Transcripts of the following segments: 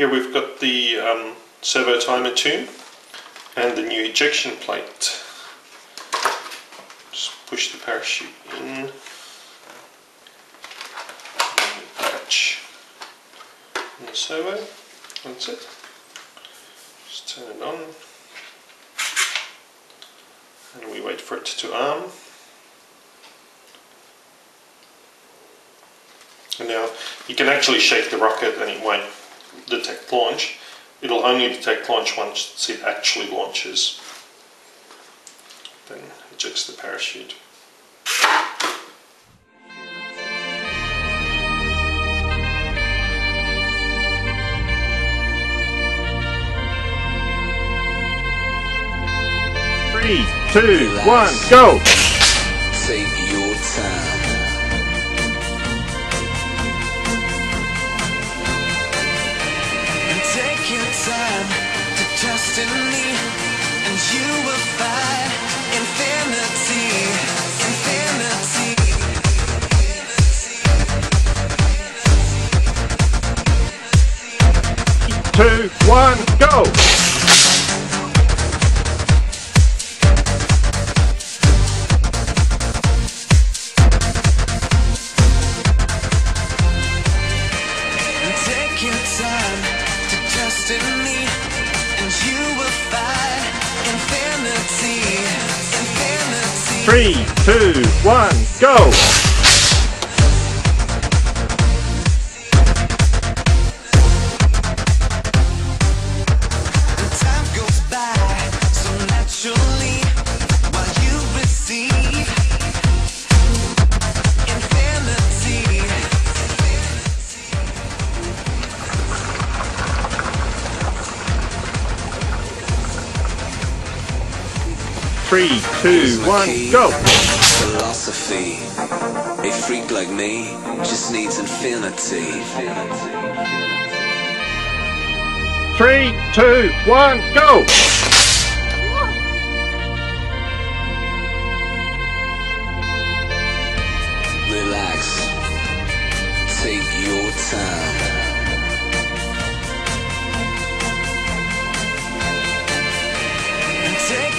Here we've got the Servo Timer II and the new ejection plate. Just push the parachute in. Patch on the servo. That's it. Just turn it on. And we wait for it to arm. And now you can actually shake the rocket and it won't detect launch. It'll only detect launch once it actually launches. Then ejects the parachute. Three, two, one, go! Take your time. Time to trust in me, and you will find infinity. Two, one, go! Take your time. Trust in me, and you will find infinity. 3, 2, 1, go! And time goes by so naturally while you receive infinity. Three, two, one, go! Philosophy. A freak like me just needs infinity. 3, 2, 1, go! Relax. Take your time. Take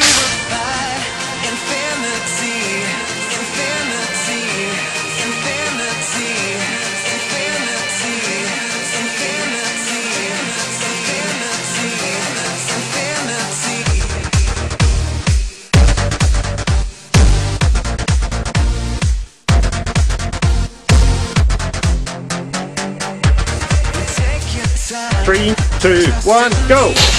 will find infinity. 3, 2, 1, go!